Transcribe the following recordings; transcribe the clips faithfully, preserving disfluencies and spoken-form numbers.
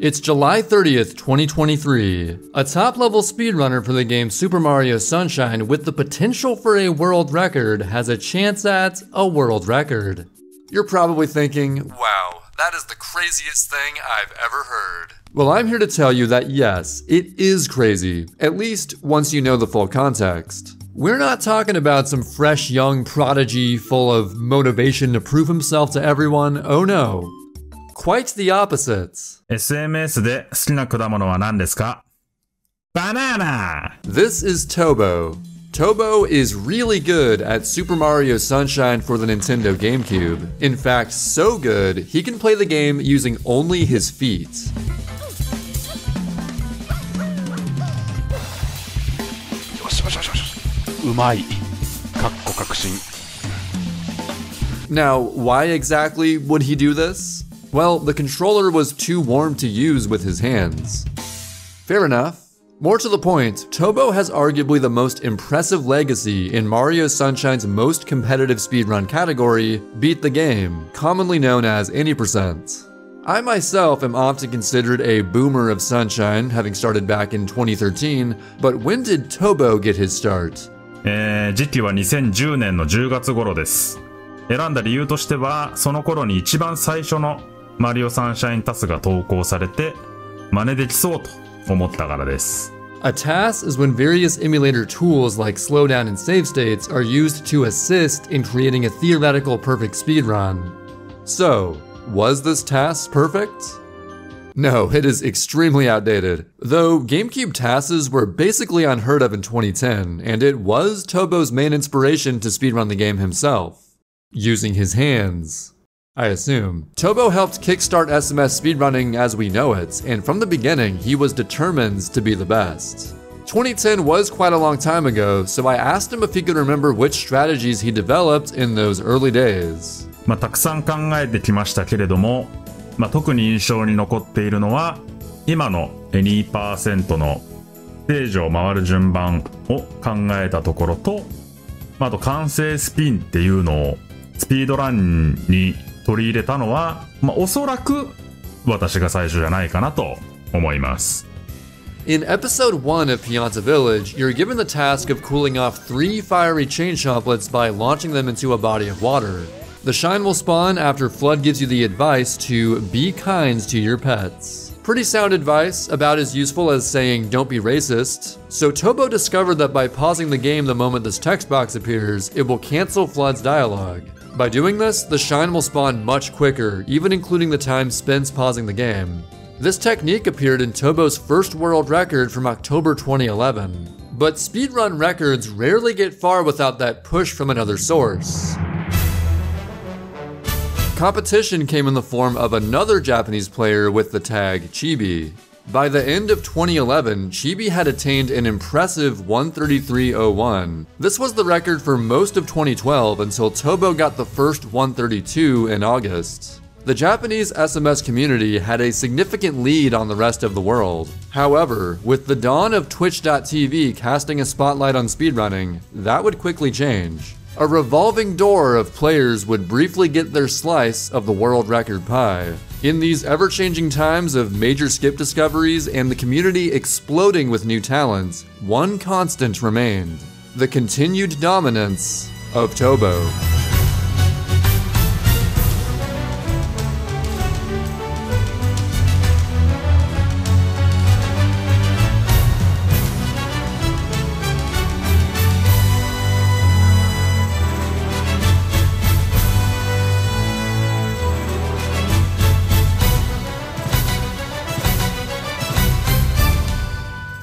It's July thirtieth, twenty twenty-three. A top-level speedrunner for the game Super Mario Sunshine with the potential for a world record has a chance at a world record. You're probably thinking, wow, that is the craziest thing I've ever heard. Well, I'm here to tell you that yes, it is crazy, at least once you know the full context. We're not talking about some fresh young prodigy full of motivation to prove himself to everyone, oh no. Quite the opposite. S M S で好きな果物は何ですか? Banana! This is Tobo. Tobo is really good at Super Mario Sunshine for the Nintendo GameCube. In fact, so good, he can play the game using only his feet. Now, why exactly would he do this? Well, the controller was too warm to use with his hands. Fair enough. More to the point, Tobo has arguably the most impressive legacy in Mario Sunshine's most competitive speedrun category, Beat the Game, commonly known as eighty percent. I myself am often considered a boomer of Sunshine, having started back in twenty thirteen, but when did Tobo get his start? えー、時期は2010年の10月頃です。選んだ理由としては、その頃に一番最初のマリオサンシャインタスが投稿されて、真似できそうと思ったからです。A T A S is when various emulator tools like slowdown and save states are used to assist in creating a theoretical perfect speedrun. So, was this T A S perfect? No, it is extremely outdated, though GameCube T A Ses were basically unheard of in twenty ten, and it was Tobo's main inspiration to speedrun the game himself. Using his hands, I assume. Tobo helped kickstart S M S speedrunning as we know it, and from the beginning he was determined to be the best. twenty ten was quite a long time ago, so I asked him if he could remember which strategies he developed in those early days. まあ、たくさん考えてきましたけれども、まあ、特に印象に残っているのは、今の 2% のステージを回る順番を考えたところと、まあ、あと完成スピンっていうのをスピードランに取り入れたのは、まあ、おそらく私が最初じゃないかなと思います。 In episode one of Pianta Village, you're given the task of cooling off three fiery chain chomplets by launching them into a body of water. The shine will spawn after Flood gives you the advice to be kind to your pets. Pretty sound advice, about as useful as saying don't be racist. So Tobo discovered that by pausing the game the moment this text box appears, it will cancel Flood's dialogue. By doing this, the shine will spawn much quicker, even including the time spent pausing the game. This technique appeared in Tobo's first world record from October twenty eleven. But speedrun records rarely get far without that push from another source. Competition came in the form of another Japanese player with the tag Chibi. By the end of twenty eleven, Chibi had attained an impressive one thirty-three oh one. This was the record for most of twenty twelve until Tobo got the first one thirty-two in August. The Japanese S M S community had a significant lead on the rest of the world. However, with the dawn of Twitch dot T V casting a spotlight on speedrunning, that would quickly change. A revolving door of players would briefly get their slice of the world record pie. In these ever-changing times of major skip discoveries and the community exploding with new talents, one constant remained: the continued dominance of Tobo.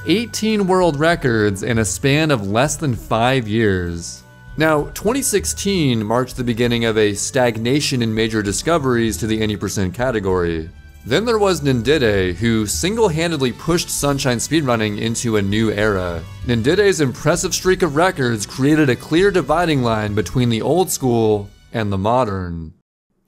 eighteen world records in a span of less than five years. Now, twenty sixteen marked the beginning of a stagnation in major discoveries to the eighty percent category. Then there was Nindide, who single-handedly pushed Sunshine speedrunning into a new era. Nindide's impressive streak of records created a clear dividing line between the old school and the modern.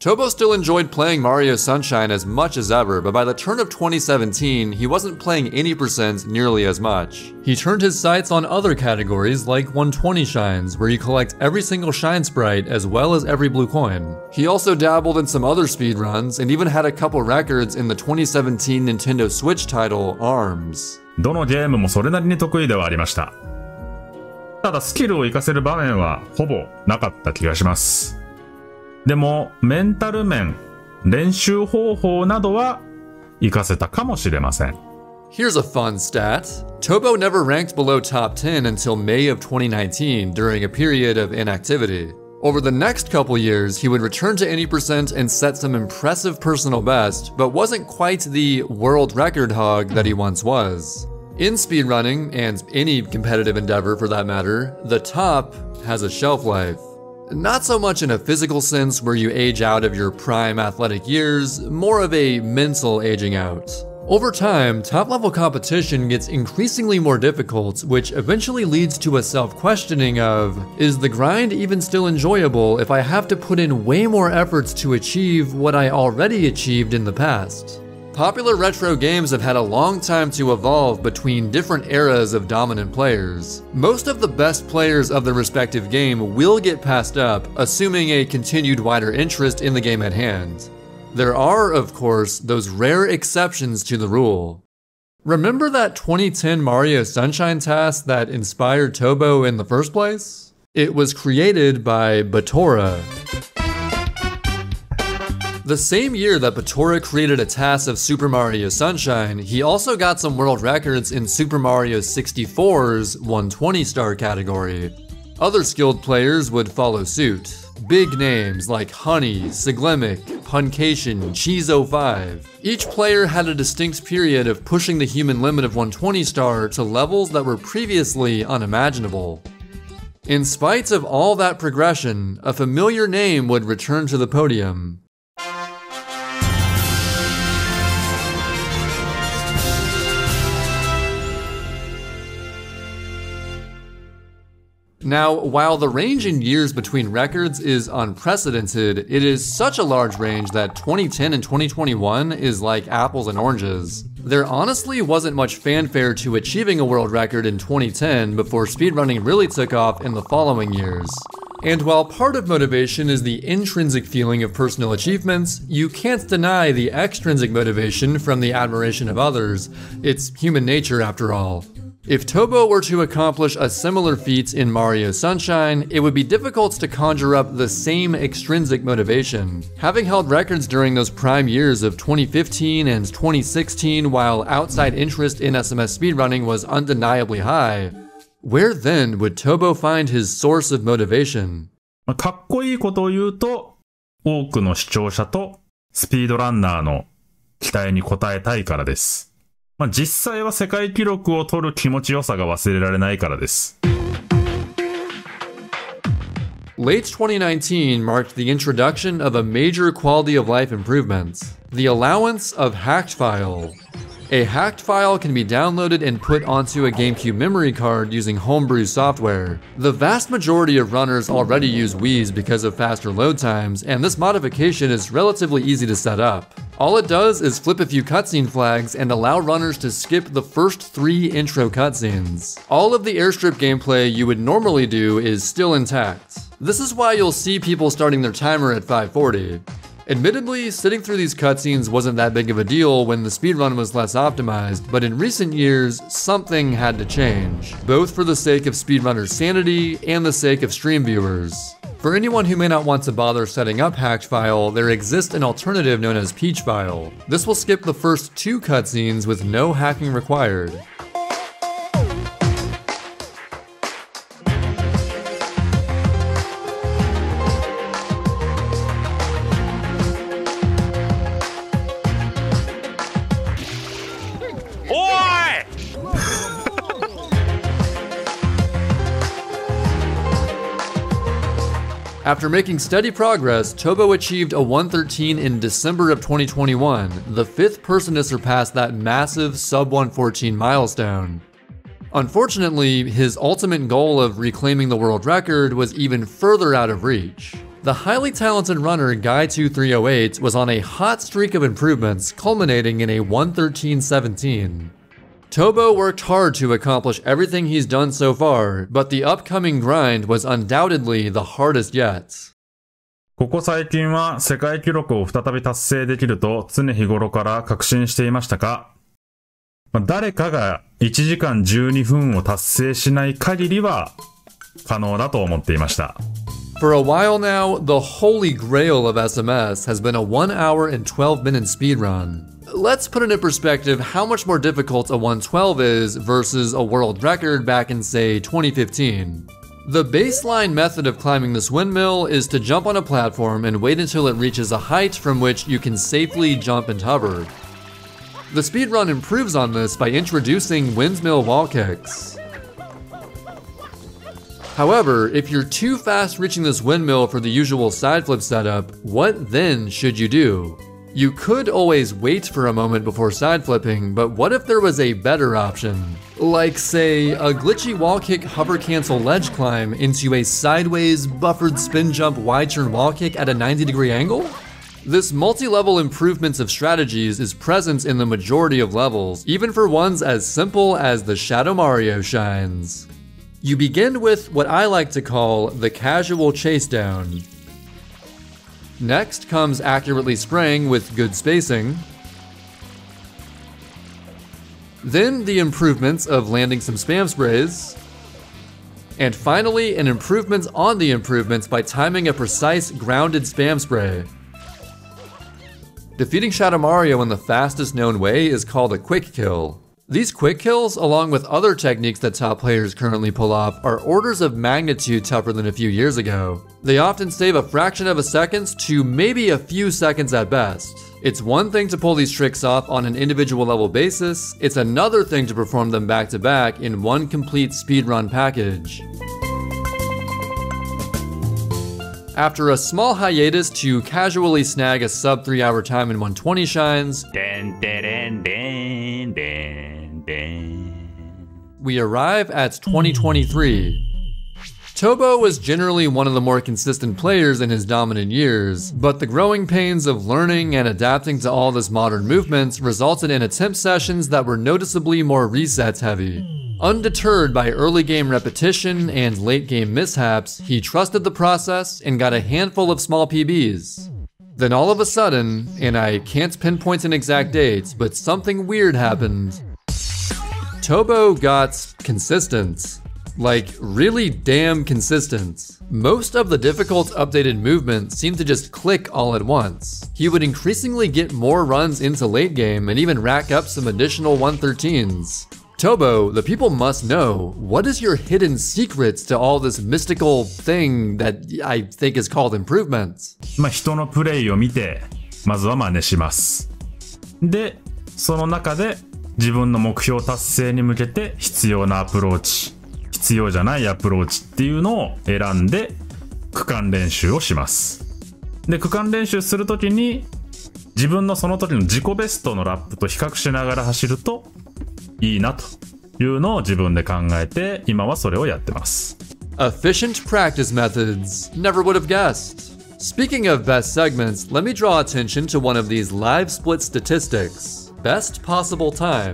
Tobo still enjoyed playing Mario Sunshine as much as ever, but by the turn of twenty seventeen, he wasn't playing eighty percent nearly as much. He turned his sights on other categories like one twenty shines, where you collect every single shine sprite as well as every blue coin. He also dabbled in some other speedruns, and even had a couple records in the twenty seventeen Nintendo Switch title, ARMS. どのゲームもそれなりに得意ではありました。ただスキルを活かせる場面はほぼなかった気がします。でもメンタル面、練習方法などは活かせたかもしれません。Here's a fun stat. Tobo never ranked below top ten until May of twenty nineteen during a period of inactivity. Over the next couple years, he would return to eighty percent and set some impressive personal best, but wasn't quite the world record hog that he once was. In speedrunning, and any competitive endeavor for that matter, the top has a shelf life. Not so much in a physical sense where you age out of your prime athletic years, more of a mental aging out. Over time, top-level competition gets increasingly more difficult, which eventually leads to a self-questioning of, is the grind even still enjoyable if I have to put in way more efforts to achieve what I already achieved in the past? Popular retro games have had a long time to evolve between different eras of dominant players. Most of the best players of their respective game will get passed up, assuming a continued wider interest in the game at hand. There are, of course, those rare exceptions to the rule. Remember that twenty ten Mario Sunshine task that inspired Tobo in the first place? It was created by Batora. The same year that Batora created a T A S of Super Mario Sunshine, he also got some world records in Super Mario sixty-four's one twenty star category. Other skilled players would follow suit. Big names like Honey, Siglemic, Puncation, Cheese oh five. Each player had a distinct period of pushing the human limit of one twenty star to levels that were previously unimaginable. In spite of all that progression, a familiar name would return to the podium. Now, while the range in years between records is unprecedented, it is such a large range that twenty ten and twenty twenty-one is like apples and oranges. There honestly wasn't much fanfare to achieving a world record in twenty ten before speedrunning really took off in the following years. And while part of motivation is the intrinsic feeling of personal achievements, you can't deny the extrinsic motivation from the admiration of others. It's human nature after all. If Tobo were to accomplish a similar feat in Mario Sunshine, it would be difficult to conjure up the same extrinsic motivation. Having held records during those prime years of twenty fifteen and twenty sixteen while outside interest in S M S speedrunning was undeniably high, where then would Tobo find his source of motivation? かっこいいことを言うと、多くの視聴者とスピードランナーの期待に応えたいからです。まあ実際は世界記録を取る気持ちよさが忘れられないからです。Late twenty nineteen marked the introduction of a major quality of life improvement, the allowance of hacked file. A hacked file can be downloaded and put onto a GameCube memory card using homebrew software. The vast majority of runners already use Wiis because of faster load times, and this modification is relatively easy to set up. All it does is flip a few cutscene flags and allow runners to skip the first three intro cutscenes. All of the airstrip gameplay you would normally do is still intact. This is why you'll see people starting their timer at five forty. Admittedly, sitting through these cutscenes wasn't that big of a deal when the speedrun was less optimized, but in recent years, something had to change, both for the sake of speedrunners' sanity and the sake of stream viewers. For anyone who may not want to bother setting up hacked file, there exists an alternative known as Peach file. This will skip the first two cutscenes with no hacking required. After making steady progress, Tobo achieved a one thirteen in December of twenty twenty-one, the fifth person to surpass that massive sub one fourteen milestone. Unfortunately, his ultimate goal of reclaiming the world record was even further out of reach. The highly talented runner Gai two three oh eight was on a hot streak of improvements, culminating in a one thirteen seventeen. Tobo worked hard to accomplish everything he's done so far, but the upcoming grind was undoubtedly the hardest yet. ここ最近は世界記録を再び達成できると常日頃から確信していましたが、誰かがいちじかんじゅうにふんを達成しない限りは可能だと思っていました。 For a while now, the holy grail of S M S has been a one hour and twelve minute speedrun. Let's put into perspective how much more difficult a one twelve is versus a world record back in, say, twenty fifteen. The baseline method of climbing this windmill is to jump on a platform and wait until it reaches a height from which you can safely jump and hover. The speedrun improves on this by introducing windmill wall kicks. However, if you're too fast reaching this windmill for the usual side flip setup, what then should you do? You could always wait for a moment before side flipping, but what if there was a better option? Like, say, a glitchy wall kick hover cancel ledge climb into a sideways buffered spin jump wide turn wall kick at a ninety degree angle? This multi-level improvements of strategies is present in the majority of levels, even for ones as simple as the Shadow Mario shines. You begin with what I like to call the casual chase down. Next comes accurately spraying with good spacing. Then the improvements of landing some spam sprays. And finally, an improvement on the improvements by timing a precise grounded spam spray. Defeating Shadow Mario in the fastest known way is called a quick kill. These quick kills, along with other techniques that top players currently pull off, are orders of magnitude tougher than a few years ago. They often save a fraction of a second to maybe a few seconds at best. It's one thing to pull these tricks off on an individual level basis, it's another thing to perform them back to back in one complete speedrun package. After a small hiatus to casually snag a sub three hour time in one twenty shines, dun, dun, dun, dun, dun. We arrive at twenty twenty-three. Tobo was generally one of the more consistent players in his dominant years, but the growing pains of learning and adapting to all this modern movement resulted in attempt sessions that were noticeably more resets heavy. Undeterred by early game repetition and late game mishaps, he trusted the process and got a handful of small P Bs. Then all of a sudden, and I can't pinpoint an exact date, but something weird happened. Tobo got consistent. Like, really damn consistent. Most of the difficult updated movements seemed to just click all at once. He would increasingly get more runs into late game and even rack up some additional one thirteens. Tobo, the people must know, what is your hidden secrets to all this mystical thing that I think is called improvements? まあ人のプレイを見て、まずは真似します。で、その中で 自分の目標達成に向けて必要なアプローチ、必要じゃないアプローチっていうのを選んで区間練習をします。で、区間練習するときに自分のその時の自己ベストのラップと比較しながら走るといいなというのを自分で考えて今はそれをやってます。 Efficient practice methods. Never would have guessed. Speaking of best segments, let me draw attention to one of these live split statistics. Best possible time.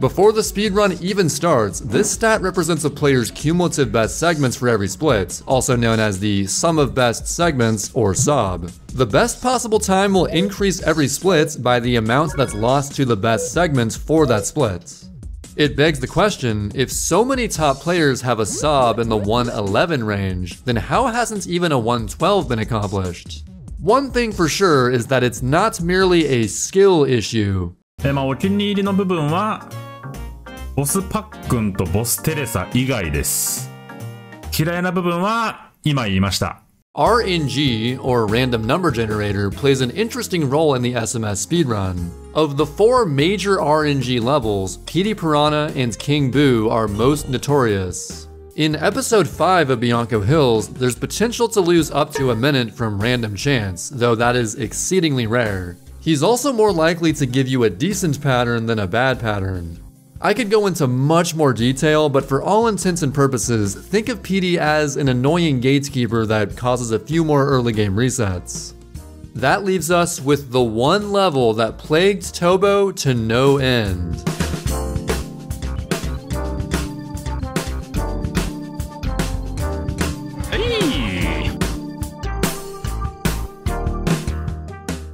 Before the speedrun even starts, this stat represents a player's cumulative best segments for every split, also known as the sum of best segments or S O B. The best possible time will increase every split by the amount that's lost to the best segments for that split. It begs the question, if so many top players have a S O B in the one eleven range, then how hasn't even a one twelve been accomplished? One thing for sure is that it's not merely a skill issue. え、まあ、お気に入りの部分はボスパックンとボステレサ以外です。嫌いな部分は今言いました。 R N G, or Random Number Generator, plays an interesting role in the S M S speedrun. Of the four major R N G levels, Petey Piranha and King Boo are most notorious. In episode five of Bianco Hills, there's potential to lose up to a minute from random chance, though that is exceedingly rare. He's also more likely to give you a decent pattern than a bad pattern. I could go into much more detail, but for all intents and purposes, think of Petey as an annoying gatekeeper that causes a few more early game resets. That leaves us with the one level that plagued Tobo to no end.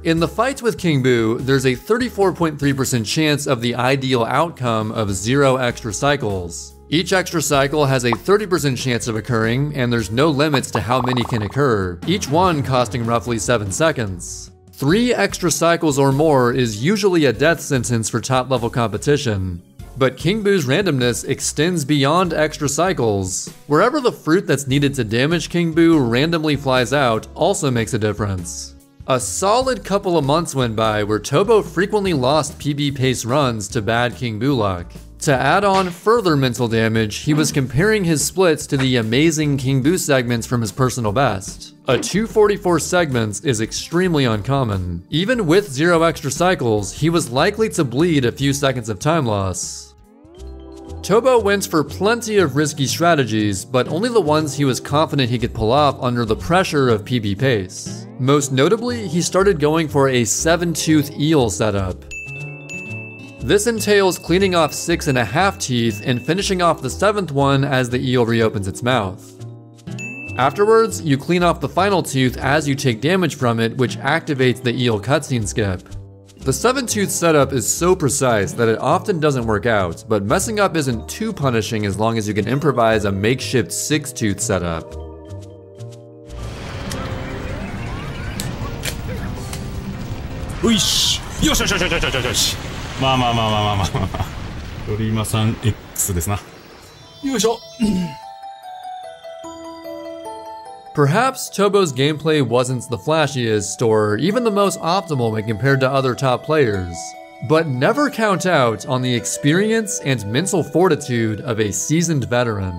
In the fight with King Boo, there's a thirty-four point three percent chance of the ideal outcome of zero extra cycles. Each extra cycle has a thirty percent chance of occurring, and there's no limits to how many can occur, each one costing roughly seven seconds. Three extra cycles or more is usually a death sentence for top-level competition. But King Boo's randomness extends beyond extra cycles. Wherever the fruit that's needed to damage King Boo randomly flies out also makes a difference. A solid couple of months went by where Tobo frequently lost P B pace runs to bad King Boo luck. To add on further mental damage, he was comparing his splits to the amazing King Boo segments from his personal best. A two forty-four segments is extremely uncommon. Even with zero extra cycles, he was likely to bleed a few seconds of time loss. Tobo went for plenty of risky strategies, but only the ones he was confident he could pull off under the pressure of P B pace. Most notably, he started going for a seven-tooth eel setup. This entails cleaning off six and a half teeth and finishing off the seventh one as the eel reopens its mouth. Afterwards, you clean off the final tooth as you take damage from it, which activates the eel cutscene skip. The seven-tooth setup is so precise that it often doesn't work out, but messing up isn't too punishing as long as you can improvise a makeshift six-tooth setup. Oish! Yoshoshoshoshoshoshosh! Ma ma ma ma ma ma ma. Dorima-san X ですな。よいしょ。Perhaps Tobo's gameplay wasn't the flashiest or even the most optimal when compared to other top players, but never count out on the experience and mental fortitude of a seasoned veteran.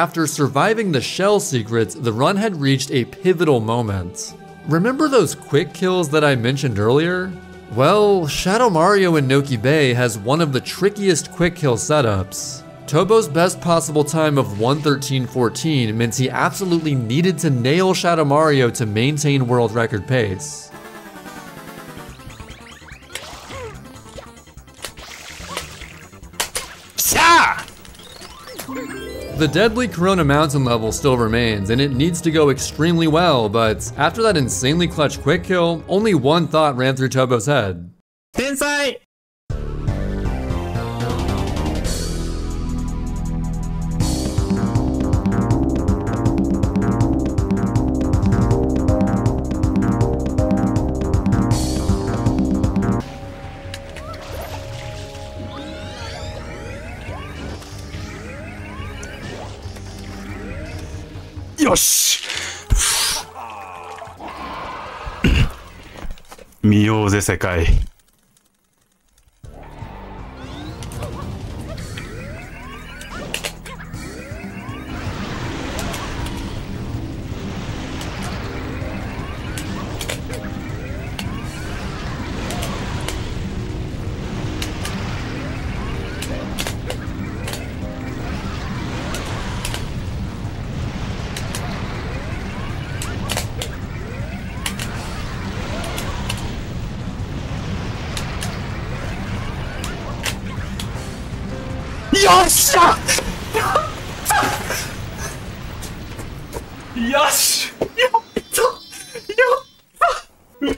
After surviving the shell secrets, the run had reached a pivotal moment. Remember those quick kills that I mentioned earlier? Well, Shadow Mario in Noki Bay has one of the trickiest quick kill setups. Tobo's best possible time of one thirteen fourteen meant he absolutely needed to nail Shadow Mario to maintain world record pace. Sha! The deadly Corona Mountain level still remains, and it needs to go extremely well, but after that insanely clutch quick kill, only one thought ran through Tobo's head. Tensai!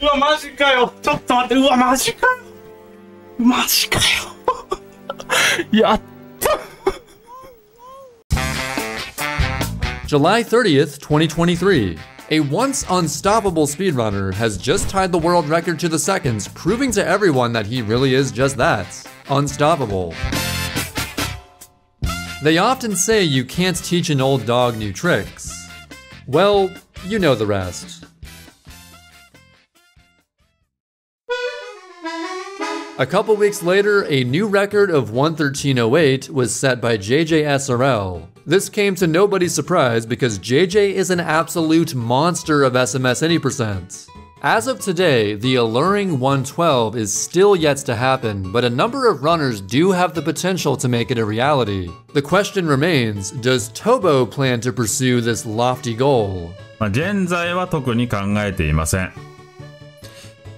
うわマジかよ、ちょっと待って、うわマジかよ、マジかよやった July thirtieth, twenty twenty-three. A once unstoppable speedrunner has just tied the world record to the seconds, proving to everyone that he really is just that, unstoppable. They often say you can't teach an old dog new tricks. Well, you know the rest. A couple weeks later, a new record of one thirteen oh eight was set by J J S R L. This came to nobody's surprise because J J is an absolute monster of S M S any percent. As of today, the alluring one twelve is still yet to happen, but a number of runners do have the potential to make it a reality. The question remains, does Tobo plan to pursue this lofty goal? まあ、現在は特に考えていません。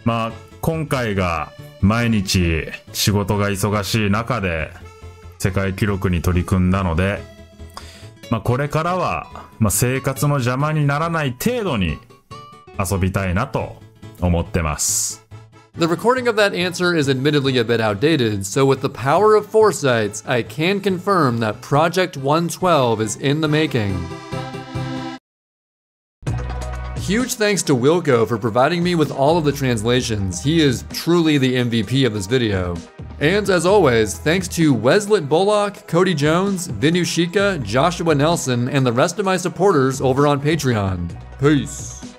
まあ、今回が毎日仕事が忙しい中で世界記録に取り組んだので、まあ、これからはまあ、生活の邪魔にならない程度に 遊びたいなと思ってます。The recording of that answer is admittedly a bit outdated, so with the power of foresight, I can confirm that Project one twelve is in the making. Huge thanks to Wilco for providing me with all of the translations. He is truly the M V P of this video. And as always, thanks to Weslett Bullock, Cody Jones, Vinushika, Joshua Nelson, and the rest of my supporters over on Patreon. Peace.